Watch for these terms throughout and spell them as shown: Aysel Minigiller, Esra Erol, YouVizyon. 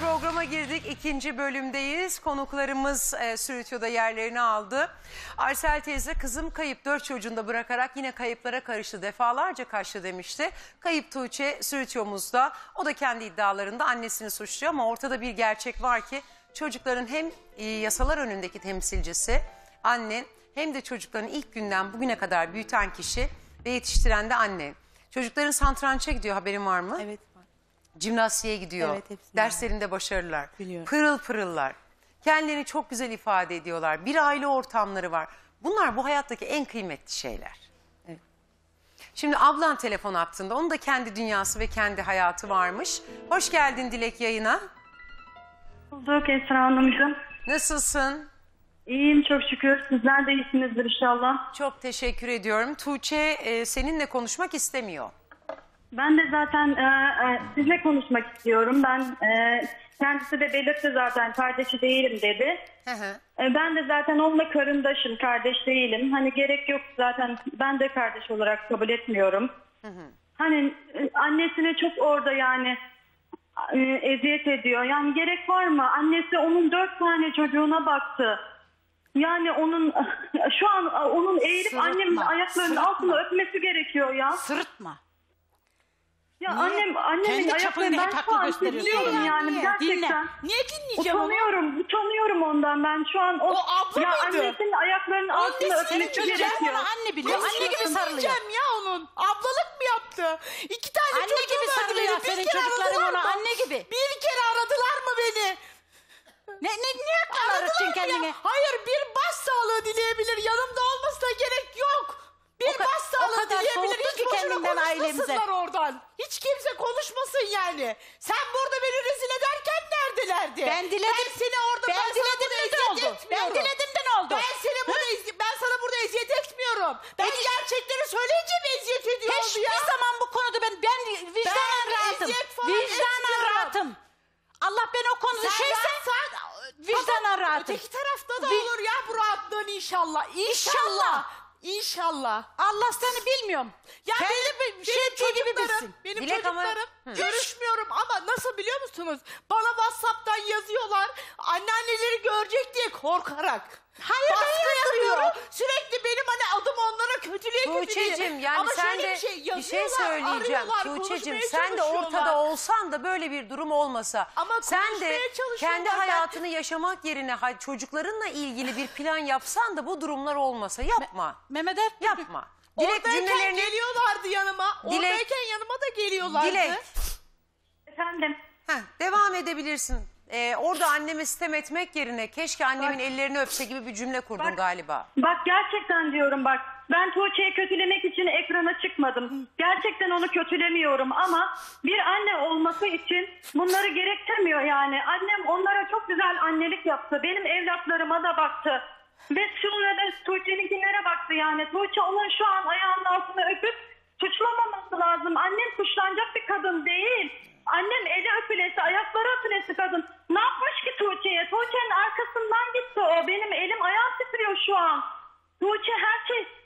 Haber programa girdik. İkinci bölümdeyiz. Konuklarımız stüdyoda yerlerini aldı. Aysel teyze kızım kayıp, 4 çocuğunu da bırakarak yine kayıplara karıştı. Defalarca kaçtı demişti. Kayıp Tuğçe stüdyomuzda. O da kendi iddialarında annesini suçluyor ama ortada bir gerçek var ki çocukların hem yasalar önündeki temsilcisi anne hem de çocukların ilk günden bugüne kadar büyüten kişi ve yetiştiren de anne. Çocukların satranca gidiyor, haberin var mı? Evet. Jimnastiğe gidiyor. Evet, derslerinde başarılılar. Biliyorum. Pırıl pırıllar. Kendilerini çok güzel ifade ediyorlar. Bir aile ortamları var. Bunlar bu hayattaki en kıymetli şeyler. Evet. Şimdi ablan telefon attığında onun da kendi dünyası ve kendi hayatı varmış. Hoş geldin Dilek yayına. Bulduk Esra Hanımcığım. Nasılsın? İyiyim çok şükür. Sizler de iyisinizdir inşallah. Çok teşekkür ediyorum. Tuğçe seninle konuşmak istemiyor. Ben de zaten sizinle konuşmak istiyorum. Ben kendisi de belirtti zaten, kardeşi değilim dedi. Hı hı. Ben de zaten onunla karındaşım, kardeş değilim. Hani gerek yok zaten, ben de kardeş olarak kabul etmiyorum. Hı hı. Hani annesine çok orada yani eziyet ediyor. Yani gerek var mı? Annesi onun 4 tane çocuğuna baktı. Yani onun şu an onun eğilip sırıtma, annemin ayaklarının altına öpmesi gerekiyor ya. Sırıtma. Ya annemin ayaklarını ben şu an dinliyorum yani. Niye? Gerçekten. Niye dinleyeceğim onu? Utanıyorum ondan ben şu an. O abla ya mıydı? Annesinin ayaklarının altına öpmesi gerekiyor. Anne biliyor. Anne gibi sarılıyor. Ya onun. Ablalık mı yaptı? 2 tane anne gibi sarılıyor. Senin çocukların ona anne gibi. Bir kere aradılar mı beni? Niye aradılar kendini? Hayır, bir baş sağlığı dileyebilir. Yanımda olmasına gerek yok. Bir baş sağlığı dileyebilir. Hiç boşuna konuşmasınlar oradan. Hiç kimse konuşmasın yani. Sen burada beni rezil ederken neredelerdi? Ben diledim. Ben seni orada ben diledim de ne oldu? Ben sana burada eziyet etmiyorum. Ben gerçekleri söyleyince mi eziyet ediyor oldu ya? Hiçbir zaman bu konuda ben vicdanen rahatım. Vicdanen rahatım. Allah ben o konuda şeyse vicdanen rahatım. Öteki tarafta da olur ya bu rahatlığın inşallah. İnşallah. İnşallah. Allah seni bilmiyorum. Ya benim çocuklarım görüşmüyorum ama nasıl biliyor musunuz? Bana WhatsApp'tan yazıyorlar. Anneanneleri görecek diye korkarak. Hayır, baskı sürekli benim hani adım onlara kötülüğe yani. Ama sen de bir şey söyleyeceğim Tuğçe'cim, sen de ortada olsan da böyle bir durum olmasa ama sen de kendi hayatını yaşamak yerine çocuklarınla ilgili bir plan yapsan da bu durumlar olmasa yapma. Mehmet Efendi yapma. Oradayken geliyorlardı yanıma. Oradayken yanıma da geliyorlardı. Dilek. Efendim. Devam edebilirsin. Orada anneme sitem etmek yerine keşke annemin ellerini öpse gibi bir cümle kurdun galiba. Bak gerçekten diyorum bak. Ben Tuğçe'yi kötülemek için ekrana çıkmadım. Gerçekten onu kötülemiyorum ama bir anne olması için bunları gerektirmiyor yani. Annem onlara çok güzel annelik yaptı. Benim evlatlarıma da baktı. Ve şunlara Tuğçe'ninkilere baktı yani. Tuğçe onun şu an ayağının altına öpüp suçlamaması lazım. Annem suçlanacak bir kadın değil. Annem eli öpülesi, ayakları öpülesi kadın. Ne yapmış ki Tuğçe'ye? Tuğçe'nin arkasından gitti o. Benim elim ayağım titriyor şu an. Tuğçe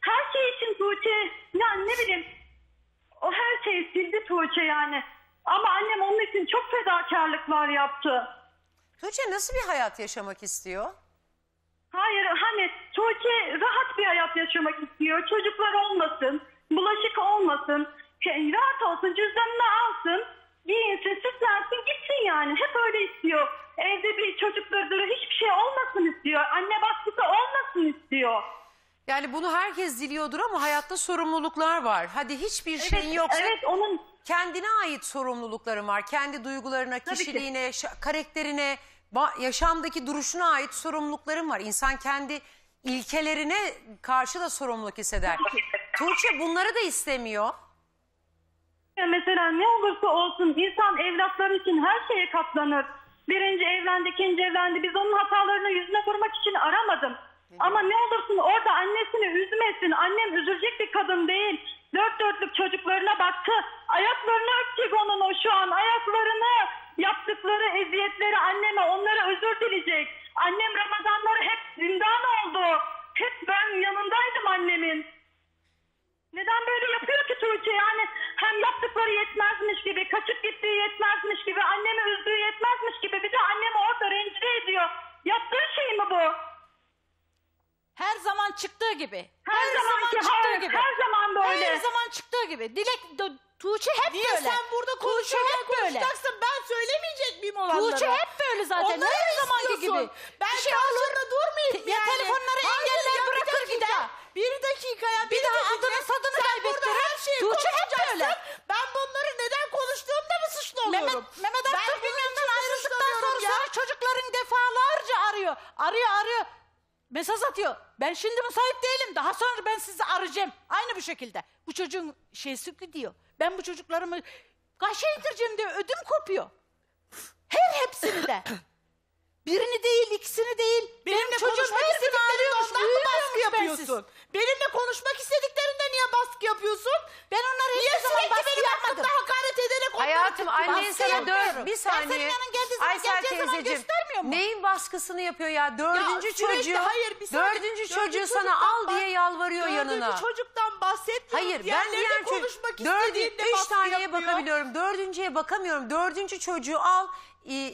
her şey için Tuğçe. Ya ne bileyim. O her şeyi sildi Tuğçe yani. Ama annem onun için çok fedakarlıklar yaptı. Tuğçe nasıl bir hayat yaşamak istiyor? Hayır hani Tuğçe rahat bir hayat yaşamak istiyor. Çocuklar olmasın, bulaşık olmasın, rahat olsun, cüzdanını alsın. Giyinsin, süslensin, gitsin yani. Hep öyle istiyor. Evde bir çocukları hiçbir şey olmasın istiyor. Anne baskısı olmasın istiyor. Yani bunu herkes diliyordur ama hayatta sorumluluklar var. Hadi hiçbir şeyin yoksa onun kendine ait sorumlulukların var. Kendi duygularına, kişiliğine, karakterine, yaşamdaki duruşuna ait sorumlulukların var. İnsan kendi ilkelerine karşı da sorumluluk hisseder. Tuğçe bunları da istemiyor. Mesela ne olursa olsun insan evlatları için her şeye katlanır. Birinci evlendi, ikinci evlendi. Biz onun hatalarını yüzüne vurmak için aramadım. Ama ne olursun orada annesini üzmesin. Annem üzülecek bir kadın değil. 4 dörtlük çocuklarına baktı. Ayaklarını öpecek onun o şu an. Ayaklarını, yaptıkları eziyetleri anneme, onlara özür dileyecek. Annem Ramazanları hep zindan oldu. Hep ben yanındaydım annemin. Neden böyle yapıyor ki Tuğçe yani? Hem yaptıkları yetmezmiş gibi, kaçıp gittiği yetmezmiş gibi, annemi üzdüğü yetmezmiş gibi gibi. Dilek, Tuğçe hep niye böyle. Niye sen burada konuşacaksın? Ben söylemeyecek miyim olanlara? Tuğçe hep böyle zaten. Onları ne zamanki gibi. Ben bir şey karşında durmayayım yani. Ya telefonları engeller bırakır gider. Bir dakika ya. Bir daha adını tadını kaybettirir. Tuğçe hep böyle. Ben bunları neden konuştuğumda mı suçlu oluyorum? Mehmet Akif Bünyan'dan ayrıldıktan sonra çocukların defalarca arıyor. Arıyor. Mesaj atıyor. Ben şimdi müsait değilim. Daha sonra ben sizi arayacağım. Aynı bu şekilde. Bu çocuğun şeysi diyor. Ben bu çocuklarımı kaşe yedireceğim diye ödüm kopuyor. Hepsini de. Birini değil, ikisini değil. Benim çocuğum hepsini ağlıyormuş. Ondan mı baskı yapıyorsun? Benimle konuşmak istediklerinde niye baskı yapıyorsun? Ben onlara hiçbir zaman baskı yapmadım. Hakaret ederek onları hayatım annen sana dört. Bir saniye. Aysel teyzeciğim. Neyin baskısını yapıyor ya? Dördüncü çocuğu sana al diye yalvarıyor yanına. Dördüncü çocuktan bahsetmiyorum. Hayır ben diğer konuşmak istediğinde baskı yapıyor. 3 taneye bakabiliyorum. 4.'ye bakamıyorum. 4. çocuğu al.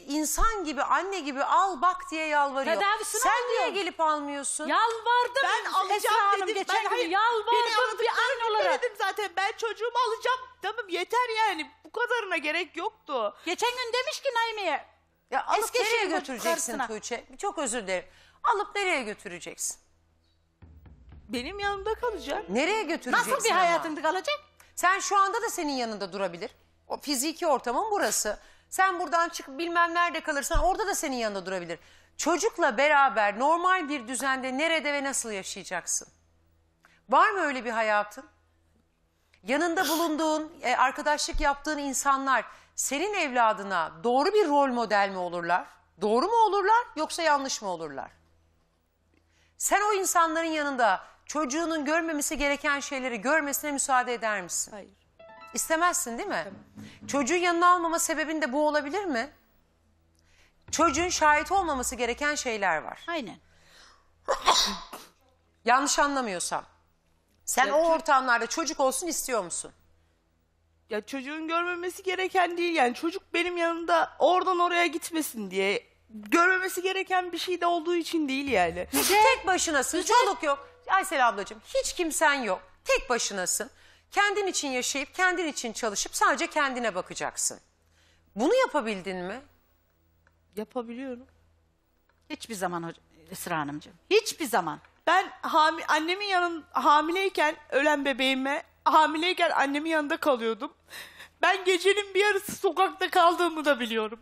İnsan gibi, anne gibi al bak diye yalvarıyor. Tedavisini sen alıyorum. Niye gelip almıyorsun? Yalvardım. Ben alacağım Hanım dedim. Geçen gün yalvardım bir anne olarak. Dedim zaten ben çocuğumu alacağım. Tamam yeter yani. Bu kadarına gerek yoktu. Geçen gün demiş ki Naime'ye. Ya alıp nereye götüreceksin karşısına. Tuğçe? Çok özür dilerim. Alıp nereye götüreceksin? Benim yanımda kalacak. Nereye götüreceksin? Nasıl bir hayatında kalacak? Sen şu anda da senin yanında durabilir. O fiziki ortamın burası. Sen buradan çıkıp bilmem nerede kalırsan orada da senin yanında durabilir. Çocukla beraber normal bir düzende nerede ve nasıl yaşayacaksın? Var mı öyle bir hayatın? Yanında bulunduğun, arkadaşlık yaptığın insanlar senin evladına doğru bir rol model mi olurlar? Doğru mu olurlar yoksa yanlış mı olurlar? Sen o insanların yanında çocuğunun görmemesi gereken şeyleri görmesine müsaade eder misin? Hayır. İstemezsin değil mi? Tabii. Çocuğun yanına almama sebebin de bu olabilir mi? Çocuğun şahit olmaması gereken şeyler var. Aynen. Yanlış anlamıyorsam. Sen ya, o ortamlarda çocuk olsun istiyor musun? Ya çocuğun görmemesi gereken değil yani. Çocuk benim yanımda oradan oraya gitmesin diye. Görmemesi gereken bir şey de olduğu için değil yani. Tek başınasın. Çoluk yok. Aysel ablacığım hiç kimsen yok. Tek başınasın. Kendin için yaşayıp, kendin için çalışıp sadece kendine bakacaksın. Bunu yapabildin mi? Yapabiliyorum. Hiçbir zaman Esra Hanımcığım. Hiçbir zaman. Ben annemin yanında hamileyken, ölen bebeğime hamileyken annemin yanında kalıyordum. Ben gecenin bir yarısı sokakta kaldığımı da biliyorum.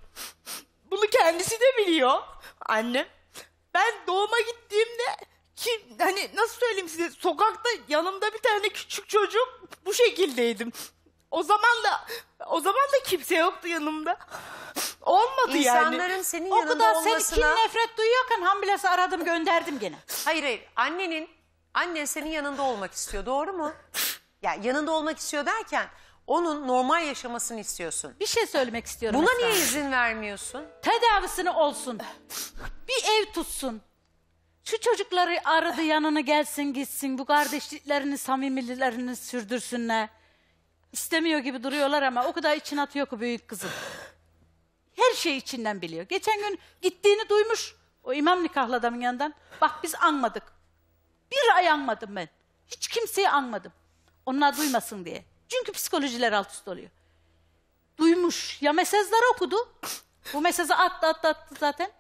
Bunu kendisi de biliyor annem. Ben doğuma gittiğimde... Kim, hani nasıl söyleyeyim size, sokakta yanımda bir tane küçük çocuk, bu şekildeydim. O zaman da kimse yoktu yanımda. Olmadı yani. İnsanların senin yanında olmasına... O kadar sen kin nefret duyuyorken hamilesi aradım gönderdim gene. Hayır annen senin yanında olmak istiyor, doğru mu? Ya yanında olmak istiyor derken onun normal yaşamasını istiyorsun. Bir şey söylemek istiyorum. Buna niye izin vermiyorsun? Tedavisini olsun, bir ev tutsun. Şu çocukları aradı yanına gelsin gitsin, bu kardeşliklerini, samimilerini sürdürsünler. İstemiyor gibi duruyorlar ama o kadar içine atıyor ki büyük kızım. Her şeyi içinden biliyor. Geçen gün gittiğini duymuş o imam nikahlı adamın yanından. Bak biz anmadık. Bir ay anmadım ben. Hiç kimseyi anmadım. Onlar duymasın diye. Çünkü psikolojiler alt üst oluyor. Duymuş. Ya mesajları okudu. Bu mesajı attı zaten.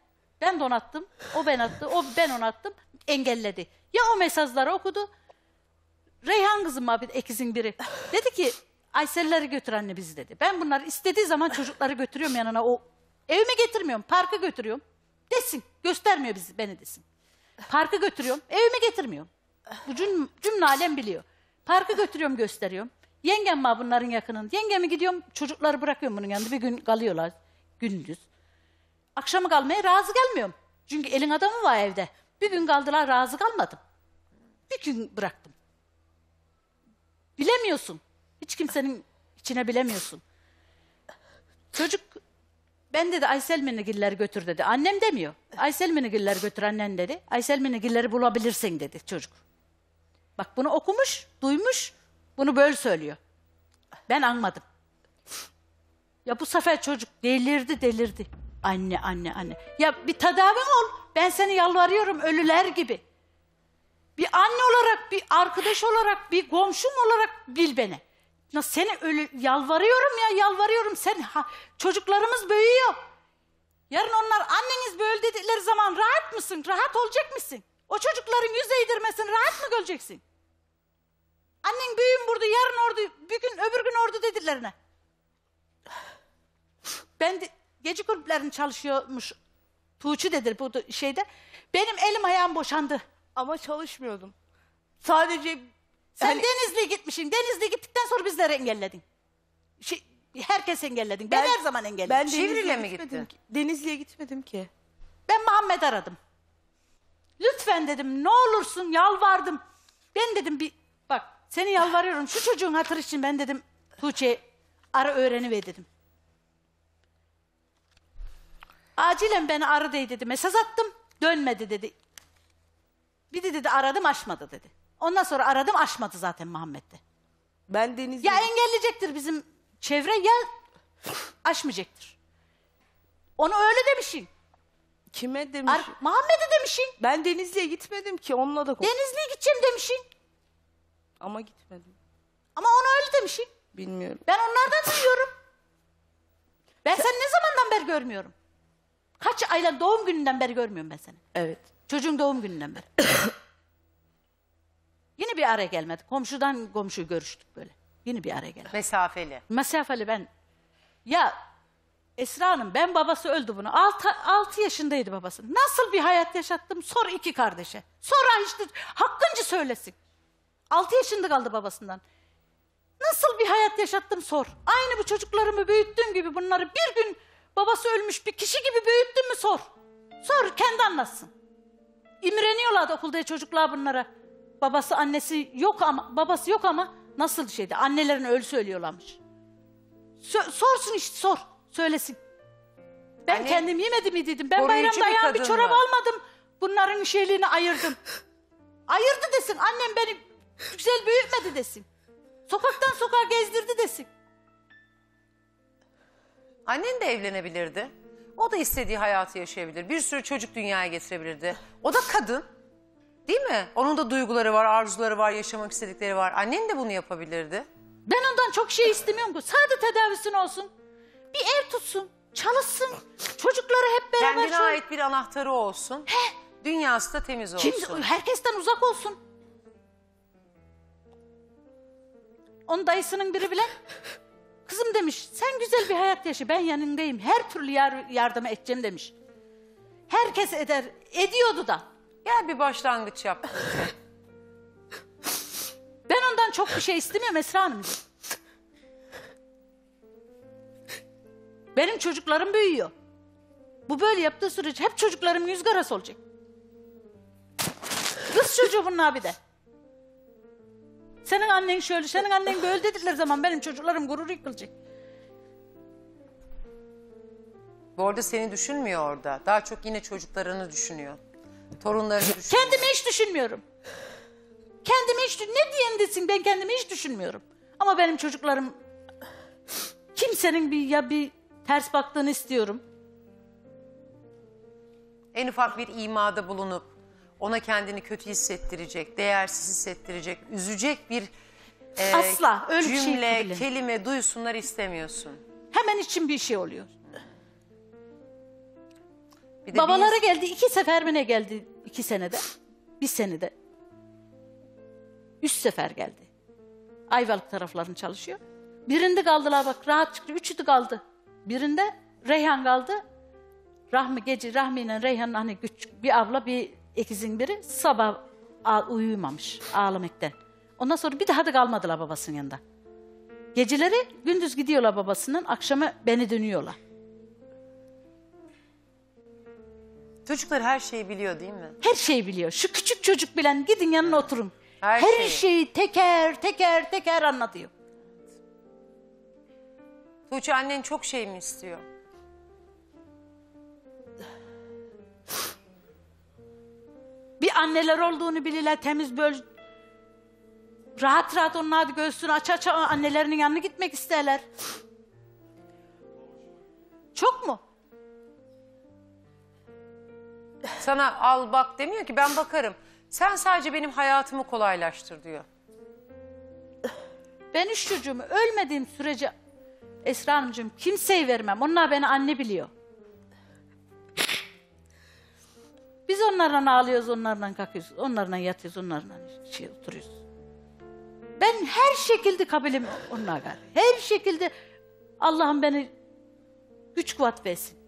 Ben de onu attım, ben onu attım, engelledi. Ya o mesajları okudu, Reyhan kızım abi, ekizin biri. Dedi ki, Aysel'leri götür anne bizi dedi. Ben bunları istediği zaman çocukları götürüyorum yanına, o evime getirmiyorum, parka götürüyorum. Desin, göstermiyor bizi, beni desin. Parka götürüyorum, evime getirmiyorum. Bu cümle alem biliyor. Parka götürüyorum, gösteriyorum. Yengem var bunların yakınında. Yengemi gidiyorum, çocukları bırakıyorum bunun yanında. Bir gün kalıyorlar, gündüz. Akşamı kalmaya razı gelmiyorum. Çünkü elin adamı var evde. Bir gün kaldılar, razı kalmadım. Bir gün bıraktım. Bilemiyorsun. Hiç kimsenin içine bilemiyorsun. Çocuk, ben dedi Aysel Minigiller'i götür dedi. Annem demiyor. Aysel Minigiller'i götür annen dedi. Aysel Minigiller'i bulabilirsin dedi çocuk. Bak bunu okumuş, duymuş, bunu böyle söylüyor. Ben anmadım. Ya bu sefer çocuk delirdi. Anne. Ya bir tedavi ol. Ben seni yalvarıyorum ölüler gibi. Bir anne olarak, bir arkadaş olarak, bir komşum olarak bil beni. Ya seni öyle yalvarıyorum ya, yalvarıyorum. Sen ha, çocuklarımız büyüyor. Yarın onlar anneniz böyle dedikleri zaman rahat mısın? Rahat olacak mısın? O çocukların yüz eğdirmesin, rahat mı göreceksin? Annen büyüğün burada, yarın orada, bir gün öbür gün orada dediklerine. Ben de, gece kulüplerinde çalışıyormuş Tuğçe dedir bu şeyde. Benim elim ayağım boşandı. Ama çalışmıyordum. Sadece... Sen hani... Denizli'ye gitmişsin. Denizli'ye gittikten sonra bizleri engelledin. Şey, herkes engelledin. Ben her zaman engelledim. Ben Denizli'ye mi gittim? Denizli'ye gitmedim ki. Ben Muhammed aradım. Lütfen dedim, ne olursun, yalvardım. Ben dedim bir... Bak seni yalvarıyorum. Şu çocuğun hatırı için ben dedim Tuğçe ara öğreniver dedim. Acilen beni arı dey dedi. Mesaj attım. Dönmedi dedi. Bir de dedi aradım açmadı dedi. Ondan sonra aradım açmadı zaten Muhammed'de. Ben Deniz'de... Ya engelleyecektir bizim çevre ya açmayacaktır. Onu öyle demişsin. Kime demişsin? Muhammed'e demişsin. Ben Denizli'ye gitmedim ki onunla da... Denizli'ye gideceğim demişsin. Ama gitmedim. Ama onu öyle demişsin. Bilmiyorum. Ben onlardan duyuyorum. Ben seni ne zamandan beri görmüyorum. Kaç ayla doğum gününden beri görmüyorum ben seni. Evet. Çocuğun doğum gününden beri. Yine bir araya gelmedik. Komşudan komşuyu görüştük böyle. Yine bir araya gelmedik. Mesafeli. Mesafeli ben. Ya Esra Hanım ben babası öldü bunu. 6 yaşındaydı babası. Nasıl bir hayat yaşattım sor iki kardeşe. Sonra işte hakkınca söylesin. 6 yaşında kaldı babasından. Nasıl bir hayat yaşattım sor. Aynı bu çocuklarımı büyüttüğüm gibi bunları bir gün babası ölmüş bir kişi gibi büyüttün mü sor. Sor kendi anlatsın. İmreniyorlardı okulda çocuklar bunlara. Babası annesi yok ama babası yok ama nasıl şeydi? Annelerin ölü söylüyorlarmış. Sorsun işte sor. Söylesin. Ben anne, kendim yemedim mi dedim. Ben bayramda ayağım bir çorap almadım. Bunların şeyliğini ayırdım. Ayırdı desin. Annem beni güzel büyütmedi desin. Sokaktan sokağa gezdirdi desin. Annen de evlenebilirdi. O da istediği hayatı yaşayabilir. Bir sürü çocuk dünyaya getirebilirdi. O da kadın. Değil mi? Onun da duyguları var, arzuları var, yaşamak istedikleri var. Annen de bunu yapabilirdi. Ben ondan çok şey istemiyorum ki. Sadece tedavisini olsun. Bir ev tutsun, çalışsın. Çocukları hep beraber... Kendine ait bir anahtarı olsun. He. Dünyası da temiz olsun. Kim, herkesten uzak olsun. Onun dayısının biri bile... Kızım demiş, sen güzel bir hayat yaşa, ben yanındayım. Her türlü yardım edeceğim demiş. Herkes eder, ediyordu da. Gel bir başlangıç yap. Ben ondan çok bir şey istemiyorum Esra Hanım. Benim çocuklarım büyüyor. Bu böyle yaptığı sürece hep çocuklarım yüz karası olacak. Kız çocuğu bunlar bir de. Senin annen şöyle, senin annen böyle dedikleri zaman benim çocuklarım gurur yıkılacak. Bu arada seni düşünmüyor orada. Daha çok yine çocuklarını düşünüyor. Torunlarını düşünüyor. Kendimi hiç düşünmüyorum. Kendimi hiç ne diyeyim desin ben kendimi hiç düşünmüyorum. Ama benim çocuklarım kimsenin bir ters baktığını istiyorum. En ufak bir imada bulunup ona kendini kötü hissettirecek, değersiz hissettirecek, üzecek bir asla, öyle cümle, bir şey kelime duysunlar istemiyorsun. Hemen için bir şey oluyor. Bir babaları geldi, 2 sefer mi ne geldi 2 senede? 1 senede. 3 sefer geldi. Ayvalık taraflarını çalışıyor. Birinde kaldılar bak rahat çıktı, 3'ü kaldı. Birinde Reyhan kaldı. Rahmi gece, Rahmi ile Reyhan'ın hani bir abla bir... İkizin biri sabah uyuyamamış ağlamaktan. Ondan sonra bir daha da kalmadılar babasının yanında. Geceleri gündüz gidiyorlar babasının, akşama beni dönüyorlar. Çocuklar her şeyi biliyor değil mi? Her şeyi biliyor. Şu küçük çocuk bilen gidin yanına oturun. Her şeyi teker teker anlatıyor. Tuğçe annen çok şey mi istiyor? Bir anneler olduğunu bilirler, temiz böyle rahat rahat onlar göğsünü aç annelerinin yanına gitmek isterler. Çok mu? Sana al bak demiyor ki ben bakarım. Sen sadece benim hayatımı kolaylaştır diyor. Ben 3 çocuğumu ölmediğim sürece Esra Hanımcığım kimseyi vermem. Onlar beni anne biliyor. Biz onlardan ağlıyoruz, onlardan kalkıyoruz, onlardan yatıyoruz, onlardan şey oturuyoruz. Ben her şekilde kabulüm onlara. Her şekilde Allah'ım beni güç kuvvet versin.